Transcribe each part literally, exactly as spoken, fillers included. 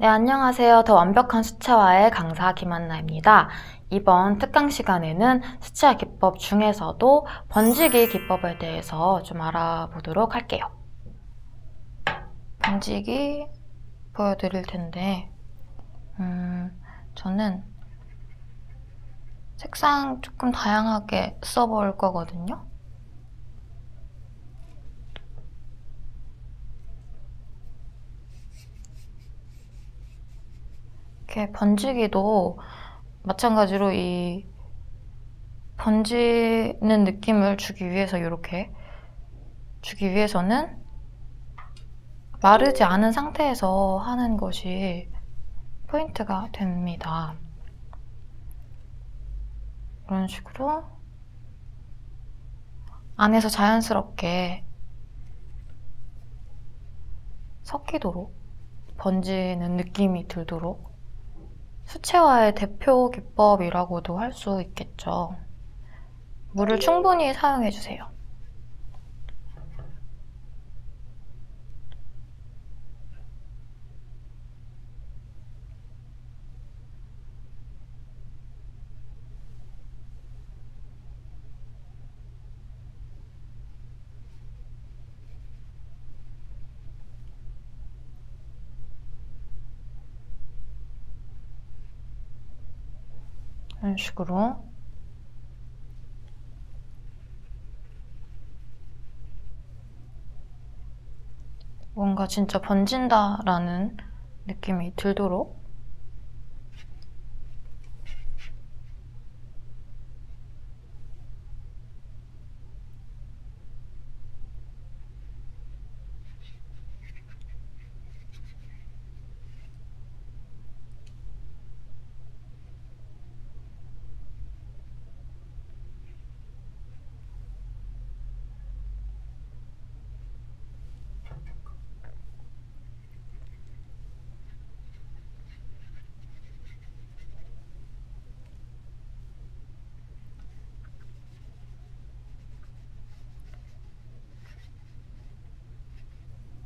네, 안녕하세요. 더 완벽한 수채화의 강사 김한나입니다. 이번 특강 시간에는 수채화 기법 중에서도 번지기 기법에 대해서 좀 알아보도록 할게요. 번지기 보여드릴 텐데 음, 저는 색상 조금 다양하게 써볼 거거든요. 이렇게 번지기도 마찬가지로 이 번지는 느낌을 주기 위해서 이렇게 주기 위해서는 마르지 않은 상태에서 하는 것이 포인트가 됩니다. 이런 식으로 안에서 자연스럽게 섞이도록 번지는 느낌이 들도록 수채화의 대표 기법이라고도 할 수 있겠죠. 물을 충분히 사용해주세요. 이런 식으로 뭔가 진짜 번진다라는 느낌이 들도록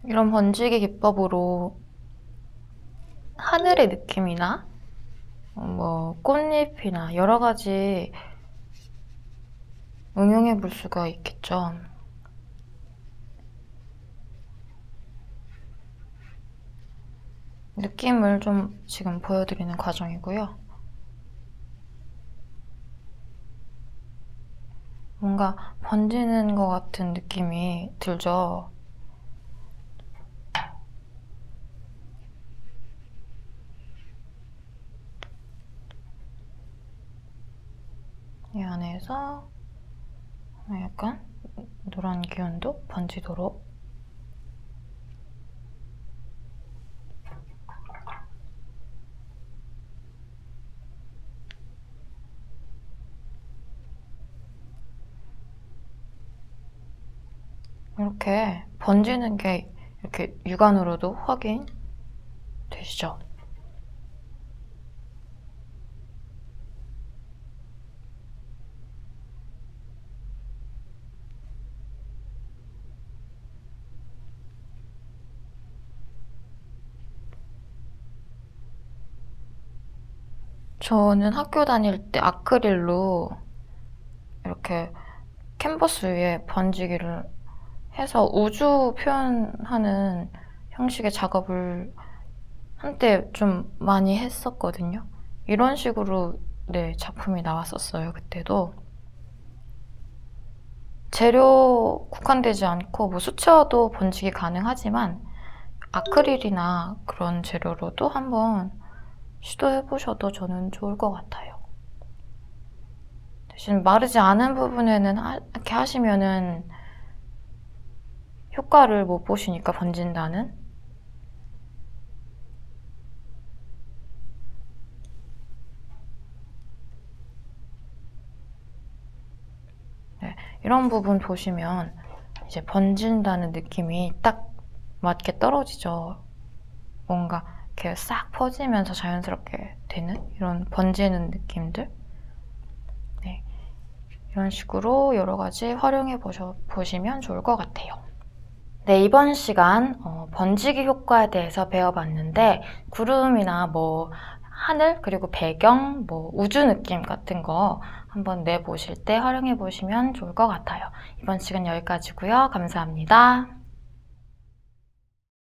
이런 번지기 기법으로 하늘의 느낌이나 뭐 꽃잎이나 여러 가지 응용해 볼 수가 있겠죠. 느낌을 좀 지금 보여드리는 과정이고요. 뭔가 번지는 것 같은 느낌이 들죠. 이 안에서 약간 노란 기운도 번지도록 이렇게 번지는 게 이렇게 육안으로도 확인되시죠? 저는 학교 다닐 때 아크릴로 이렇게 캔버스 위에 번지기를 해서 우주 표현하는 형식의 작업을 한때 좀 많이 했었거든요. 이런 식으로 네, 작품이 나왔었어요. 그때도 재료 국한되지 않고 뭐 수채화도 번지기 가능하지만 아크릴이나 그런 재료로도 한번 시도해보셔도 저는 좋을 것 같아요. 대신 마르지 않은 부분에는 하, 이렇게 하시면은 효과를 못 보시니까 번진다는 네, 이런 부분 보시면 이제 번진다는 느낌이 딱 맞게 떨어지죠. 뭔가 이렇게 싹 퍼지면서 자연스럽게 되는 이런 번지는 느낌들 네, 이런 식으로 여러 가지 활용해 보셔, 보시면 좋을 것 같아요. 네, 이번 시간 어, 번지기 효과에 대해서 배워봤는데, 구름이나 뭐 하늘, 그리고 배경, 뭐 우주 느낌 같은 거 한번 내보실 때 활용해 보시면 좋을 것 같아요. 이번 시간 여기까지고요. 감사합니다.